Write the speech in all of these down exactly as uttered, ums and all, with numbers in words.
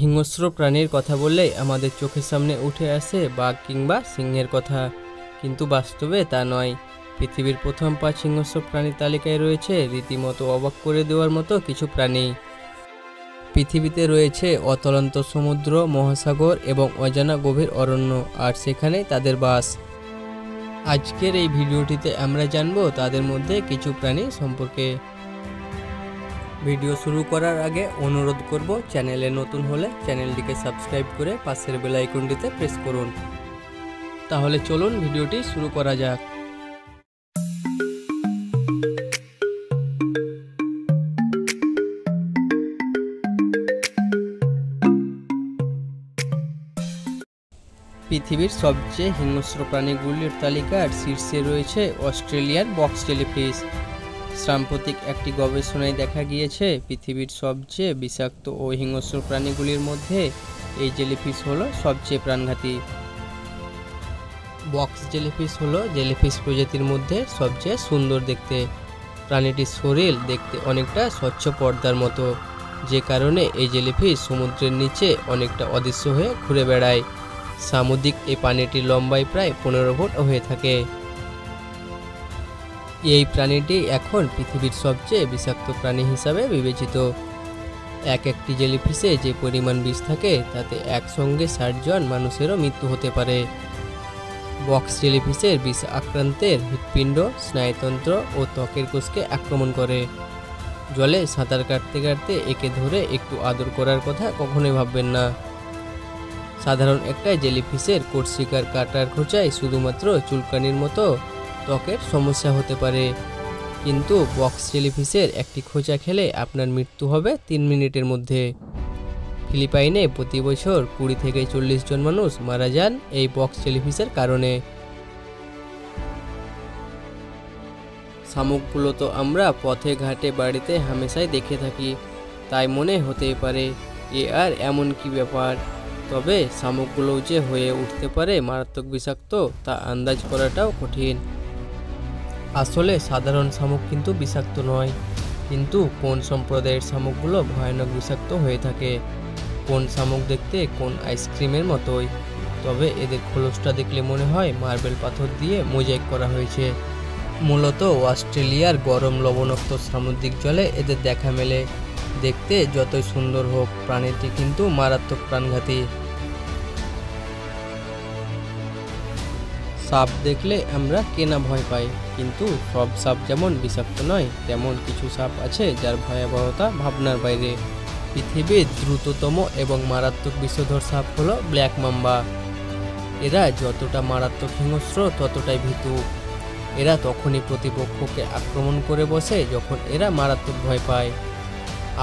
হিংস্র প্রাণীর কথা বললেই আমাদের চোখের সামনে উঠে আসে বাঘ কিংবা সিংহের কথা, কিন্তু বাস্তবে তা নয়। পৃথিবীর প্রথম পাঁচ হিংস্র প্রাণীর তালিকায় রয়েছে রীতিমতো অবাক করে দেওয়ার মতো কিছু প্রাণী। পৃথিবীতে রয়েছে অতলন্ত সমুদ্র, মহাসাগর এবং অজানা গভীর অরণ্য, আর সেখানেই তাদের বাস। আজকের এই ভিডিওটিতে আমরা জানব তাদের মধ্যে কিছু প্রাণী সম্পর্কে। ভিডিও শুরু করার আগে অনুরোধ করব, চ্যানেলে নতুন হলে চ্যানেলটিকে সাবস্ক্রাইব করে পাশের বেল আইকনটিতে প্রেস করুন। তাহলে চলুন ভিডিওটি শুরু করা যাক। পৃথিবীর সবচেয়ে হিংস্র প্রাণীগুলির তালিকার শীর্ষে রয়েছে অস্ট্রেলিয়ান বক্স জেলিফিশ। সাম্প্রতিক একটি গবেষণায় দেখা গিয়েছে পৃথিবীর সবচেয়ে বিষাক্ত ও হিংস্র প্রাণীগুলির মধ্যে এই জেলিফিশ হলো সবচেয়ে প্রাণঘাতী। বক্স জেলিফিশ হলো জেলিফিশ প্রজাতির মধ্যে সবচেয়ে সুন্দর দেখতে। প্রাণীটির শরীর দেখতে অনেকটা স্বচ্ছ পর্দার মতো, যে কারণে এই জেলিফিশ সমুদ্রের নিচে অনেকটা অদৃশ্য হয়ে ঘুরে বেড়ায়। সামুদ্রিক এই প্রাণীটির লম্বাই প্রায় পনেরো ফুট হয়ে থাকে। এই প্রাণীটি এখন পৃথিবীর সবচেয়ে বিষাক্ত প্রাণী হিসাবে বিবেচিত। এক একটি জেলিফিশে যে পরিমাণ বিষ থাকে তাতে একসঙ্গে ষাট জন মানুষেরও মৃত্যু হতে পারে। বক্স জেলিফিশের বিষ আক্রান্তের হৃৎপিণ্ড, স্নায়ুতন্ত্র ও ত্বকের কোষকে আক্রমণ করে। জলে সাঁতার কাটতে কাটতে একে ধরে একটু আদর করার কথা কখনোই ভাববেন না। সাধারণ একটা জেলিফিশের কোষশিকার কাটার খোঁচায় শুধুমাত্র চুলকানির মতো ত্বকের সমস্যা হতে পারে, কিন্তু বক্স জেলিফিশের একটি খোঁচা খেলে আপনার মৃত্যু হবে তিন মিনিটের মধ্যে। ফিলিপাইনে প্রতি বছর কুড়ি থেকে চল্লিশ জন মানুষ মারা যান এই বক্স জেলিফিশের কারণে। শামুকগুলো তো আমরা পথে ঘাটে বাড়িতে হামেশাই দেখে থাকি, তাই মনে হতেই পারে এ আর এমন কি ব্যাপার। তবে শামুকগুলোও যে হয়ে উঠতে পারে মারাত্মক বিষাক্ত তা আন্দাজ করাটাও কঠিন। আসলে সাধারণ শামুক কিন্তু বিষাক্ত নয়, কিন্তু কোন সম্প্রদায়ের শামুকগুলো ভয়ানক বিষাক্ত হয়ে থাকে। কোন শামুক দেখতে কোন আইসক্রিমের মতোই, তবে এদের খোলসটা দেখলে মনে হয় মার্বেল পাথর দিয়ে মোজাইক করা হয়েছে। মূলত অস্ট্রেলিয়ার গরম লবণাক্ত সামুদ্রিক জলে এদের দেখা মেলে। দেখতে যতই সুন্দর হোক, প্রাণীটি কিন্তু মারাত্মক প্রাণঘাতী। সাপ দেখলে আমরা কেনা ভয় পাই, কিন্তু সব সাপ যেমন বিষাক্ত নয়, তেমন কিছু সাপ আছে যার ভয়াবহতা ভাবনার বাইরে। পৃথিবীর দ্রুততম এবং মারাত্মক বিষধর সাপ হলো ব্ল্যাক মাম্বা। এরা যতটা মারাত্মক হিংস্র ততটাই ভীতু। এরা তখনই প্রতিপক্ষকে আক্রমণ করে বসে যখন এরা মারাত্মক ভয় পায়।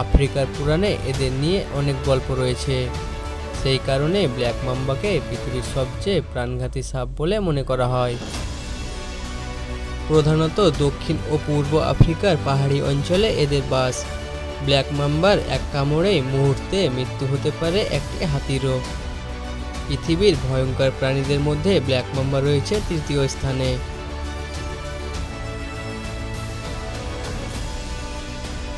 আফ্রিকার পুরাণে এদের নিয়ে অনেক গল্প রয়েছে, সেই কারণে ব্ল্যাক মাম্বাকে পৃথিবীর সবচেয়ে প্রাণঘাতী সাপ বলে মনে করা হয়। প্রধানত দক্ষিণ ও পূর্ব আফ্রিকার পাহাড়ি অঞ্চলে এদের বাস। ব্ল্যাক মাম্বার এক কামড়ে মুহূর্তে মৃত্যু হতে পারে একটি হাতিরও। পৃথিবীর ভয়ঙ্কর প্রাণীদের মধ্যে ব্ল্যাক মাম্বা রয়েছে তৃতীয় স্থানে।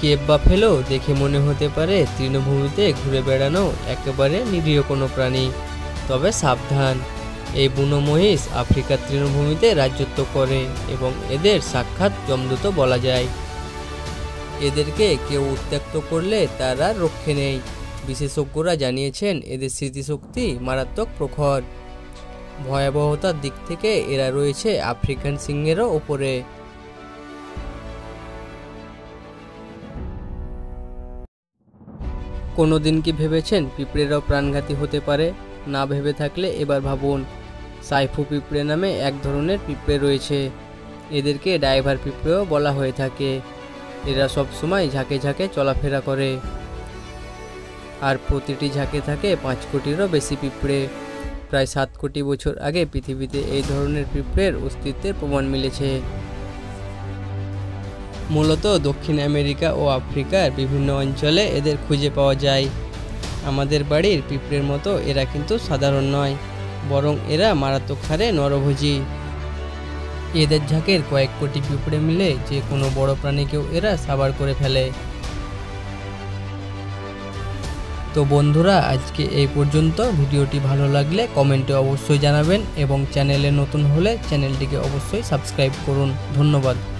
কেপ বাফেলো দেখে মনে হতে পারে তৃণভূমিতে ঘুরে বেড়ানো একেবারে নিরীহ কোনো প্রাণী, তবে সাবধান। এই বুনো মহিষ আফ্রিকার তৃণভূমিতে রাজত্ব করে এবং এদের সাক্ষাৎ যমদূত বলা যায়। এদেরকে কেউ উত্ত্যক্ত করলে তারা রক্ষে নেই। বিশেষজ্ঞরা জানিয়েছেন এদের স্মৃতিশক্তি মারাত্মক প্রখর। ভয়াবহতার দিক থেকে এরা রয়েছে আফ্রিকান সিংহেরও ওপরে। কোনো দিন কি ভেবেছেন পিঁপড়েরাও প্রাণঘাতী হতে পারে? না ভেবে থাকলে এবার ভাবুন। সাইফু পিঁপড়ে নামে এক ধরনের পিঁপড়ে রয়েছে, এদেরকে ড্রাইভার পিঁপড়েও বলা হয়ে থাকে। এরা সবসময় ঝাঁকে ঝাঁকে চলাফেরা করে, আর প্রতিটি ঝাঁকে থাকে পাঁচ কোটিরও বেশি পিঁপড়ে। প্রায় সাত কোটি বছর আগে পৃথিবীতে এই ধরনের পিঁপড়ের অস্তিত্বের প্রমাণ মিলেছে। মূলত দক্ষিণ আমেরিকা ও আফ্রিকার বিভিন্ন অঞ্চলে এদের খুঁজে পাওয়া যায়। আমাদের বাড়ির পিঁপড়ের মতো এরা কিন্তু সাধারণ নয়, বরং এরা মারাত্মক হারে নরভোজী। এদের ঝাঁকের কয়েক কোটি পিঁপড়ে মিলে যে কোনো বড় প্রাণীকেও এরা সাবাড় করে ফেলে। तो बंधुरा आज के ए पर्यन्त भिडियोटी भालो लागले कमेंटे अवश्य जानाबेन एबं चैनेले नतून होले चैनलटिके अवश्य सबस्क्राइब करुन। धन्यवाद।